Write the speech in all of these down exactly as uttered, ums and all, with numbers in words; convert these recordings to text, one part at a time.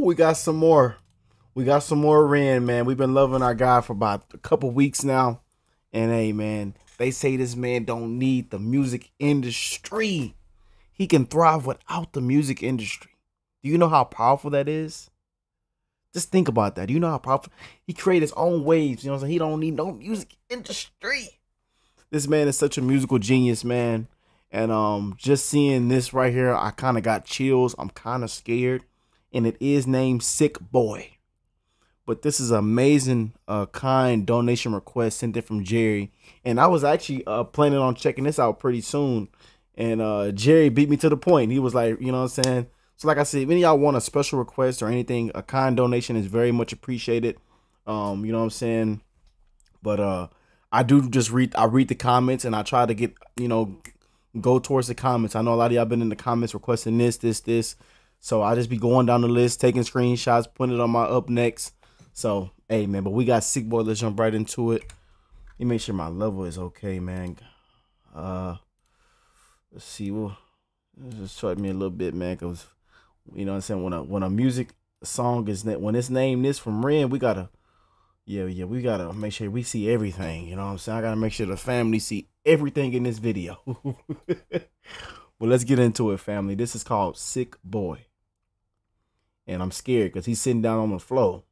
Ooh, we got some more. We got some more Ren, man. We've been loving our guy for about a couple weeks now. And hey, man, they say this man don't need the music industry. He can thrive without the music industry. Do you know how powerful that is? Just think about that. Do you know how powerful? He created his own waves. You know what I'm saying? He don't need no music industry. This man is such a musical genius, man. And um, just seeing this right here, I kind of got chills. I'm kind of scared. And it is named Sick Boy. But this is an amazing, uh, kind donation request sent in from Jerry. And I was actually uh, planning on checking this out pretty soon. And uh, Jerry beat me to the point. He was like, you know what I'm saying? So like I said, if any of y'all want a special request or anything, a kind donation is very much appreciated. Um, you know what I'm saying? But uh, I do just read, I read the comments and I try to get, you know, go towards the comments. I know a lot of y'all been in the comments requesting this, this, this. So I just be going down the list, taking screenshots, putting it on my up next. So, hey, man, but we got Sick Boy. Let's jump right into it. Let me make sure my level is okay, man. Uh, let's see. Well, this just short me a little bit, man, because, you know what I'm saying, when a, when a music song is, when it's named this from Ren, we got to, yeah, yeah, we got to make sure we see everything. You know what I'm saying? I got to make sure the family see everything in this video. Well, let's get into it, family. This is called Sick Boy. And I'm scared because he's sitting down on the floor.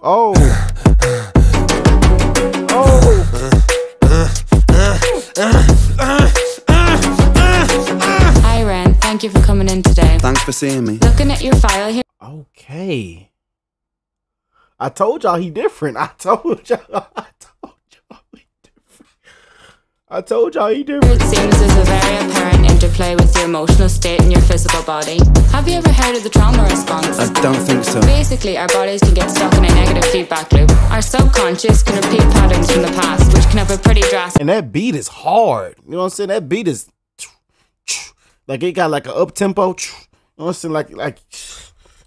Oh. Oh. Hi, Ren. Thank you for coming in today. Thanks for seeing me. Looking at your file here. Okay. I told y'all he different. I told y'all. I told y'all he different. I told y'all he different. It seems there's a very apparent interplay with your emotional state and your physical body. Have you ever heard of the trauma response? I don't think so. Basically, our bodies can get stuck in a negative feedback loop. Our subconscious can repeat patterns from the past, which can have a pretty drastic... And that beat is hard. You know what I'm saying? That beat is... Like, it got like an up-tempo. You know what I'm saying? Like... like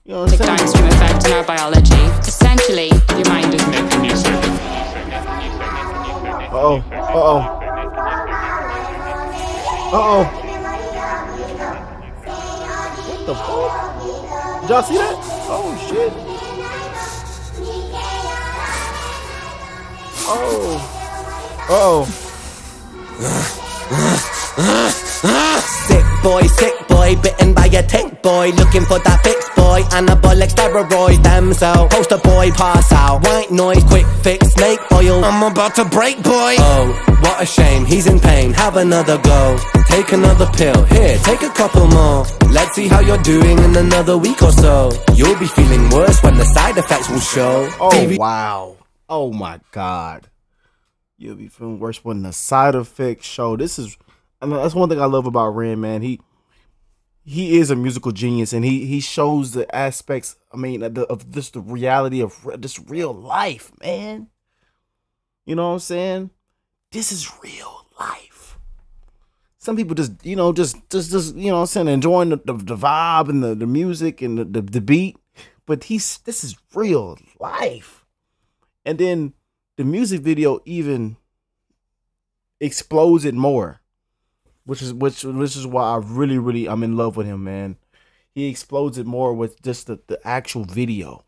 You know what I'm saying? Downstream effect in our biology. Essentially, your mind is making you sick. Uh oh. Uh oh. Uh oh. What the fuck? Did y'all see that? Oh shit. Oh. Uh oh. Sick boy, sick boy, bitten by a tick boy, looking for that fix. Anabolic steroids, them so poster boy, pass out, white noise, quick fix, snake oil, I'm about to break boy. Oh, what a shame, he's in pain, have another go. Take another pill, here, take a couple more. Let's see how you're doing in another week or so. You'll be feeling worse when the side effects will show. Oh wow, oh my god. You'll be feeling worse when the side effects show. This is, I mean, that's one thing I love about Ren, man. He He is a musical genius, and he he shows the aspects. I mean, of, the, of just the reality of re just real life, man. You know what I'm saying? This is real life. Some people just, you know, just just just you know, what I'm saying, enjoying the, the, the vibe and the, the music and the, the the beat, but he's this is real life. And then the music video even explodes it more. Which is which which is why I really, really I'm in love with him, man. He explodes it more with just the, the actual video.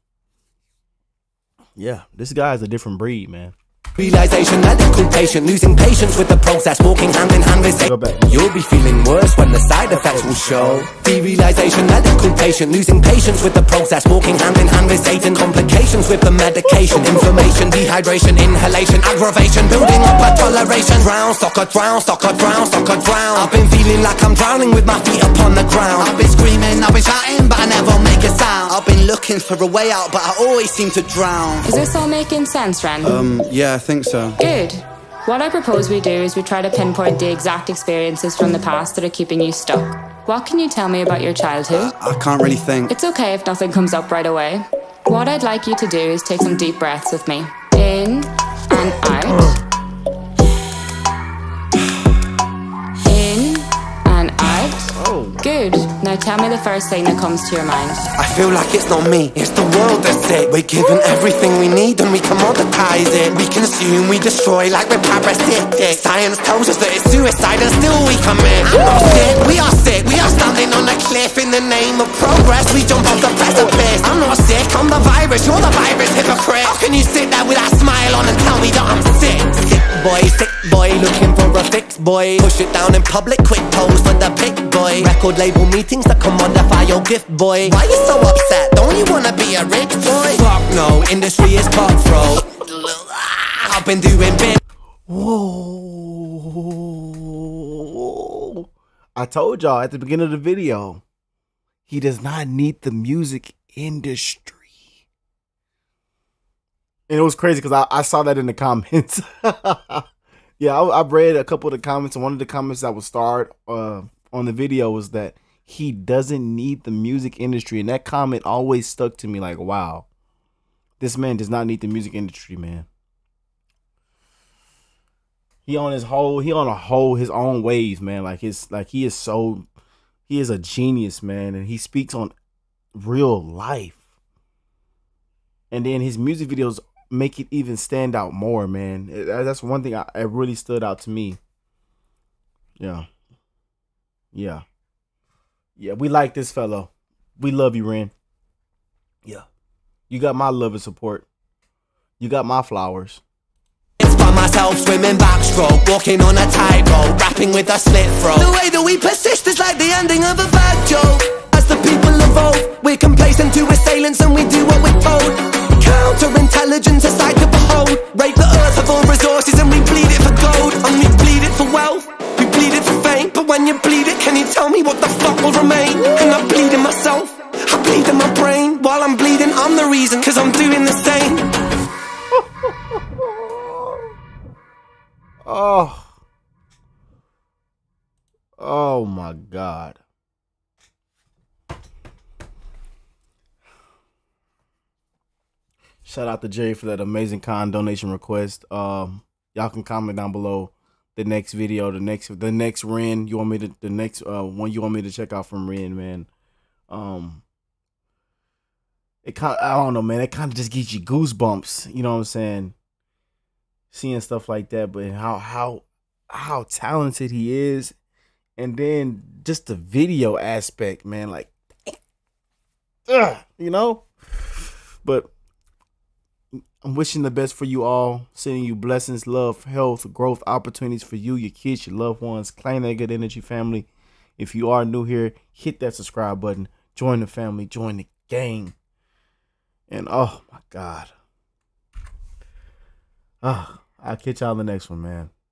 Yeah, this guy is a different breed, man. Realization, medical patient, losing patience with the process, walking hand in hand with it. You'll be feeling worse when the side effects will show. Derealization, medical patient, losing patience with the process, walking hand in hand with Satan. Complications with the medication, inflammation, dehydration, inhalation, aggravation, building up a toleration. Drown, sucker, drown, sucker, drown, sucker, drown. I've been feeling like I'm drowning with my feet upon the ground. I've been screaming, I've been shouting, but I never make a sound. I've been looking for a way out, but I always seem to drown. Is this all making sense, Ren? Um, yeah. I think so. Good. What I propose we do is we try to pinpoint the exact experiences from the past that are keeping you stuck. What can you tell me about your childhood? I can't really think. It's okay if nothing comes up right away. What I'd like you to do is take some deep breaths with me. In and out. In and out. Oh. Good. Now tell me the first thing that comes to your mind. I feel like it's not me, it's the world that's sick. We're given everything we need and we commoditize it. We consume, we destroy like we're parasitic. Science tells us that it's suicide and still we commit. I'm not sick, we are sick, we are standing on extra cliff in the name of progress. We jump off the precipice. I'm not sick, I'm the virus, you're the virus, hypocrite. How can you sit there with that smile on and tell me that I'm sick? Sick boy, sick boy, looking for a fix boy. Push it down in public, quick pose for the pick boy. Record label meetings that commodify your gift boy. Why you so upset? Don't you wanna be a rich boy? Fuck no, industry is cutthroat. I've been doing big. Whoa. I told y'all at the beginning of the video, he does not need the music industry. And it was crazy because I, I saw that in the comments. Yeah, I, I read a couple of the comments, and one of the comments that was starred uh, on the video was that he doesn't need the music industry. And that comment always stuck to me like, wow, this man does not need the music industry, man. He on his whole, he on a whole, his own wave, man. Like his, like he is so, he is a genius, man. And he speaks on real life. And then his music videos make it even stand out more, man. That's one thing I, it really stood out to me. Yeah. Yeah. Yeah, we like this fellow. We love you, Ren. Yeah. You got my love and support. You got my flowers. Myself swimming backstroke, walking on a tightrope, rapping with a slit throat. The way that we persist is like the ending of a bad joke. As the people evolve, we're complacent to assailants and we do what we're told. Counterintelligence, a sight to behold. Rape the earth of all resources and we bleed it for gold. And we bleed it for wealth, we bleed it for fame. But when you bleed it, can you tell me what the fuck will remain? And I'm bleeding myself, I'm bleeding my brain. While I'm bleeding, I'm the reason, cause I'm doing the same. Oh, oh my God. Shout out to Jerry for that amazing kind donation request. Um, y'all can comment down below the next video, the next, the next Ren you want me to, the next uh, one you want me to check out from Ren, man. Um, it kind of, I don't know, man. It kind of just gives you goosebumps. You know what I'm saying? Seeing stuff like that, but how how how talented he is, and then just the video aspect, man, like, uh, you know. But I'm wishing the best for you all, sending you blessings, love, health, growth, opportunities for you, your kids, your loved ones. Claim that good energy, family. If you are new here, hit that subscribe button, join the family, join the gang. And oh my God, ah. Uh, I'll catch y'all in the next one, man.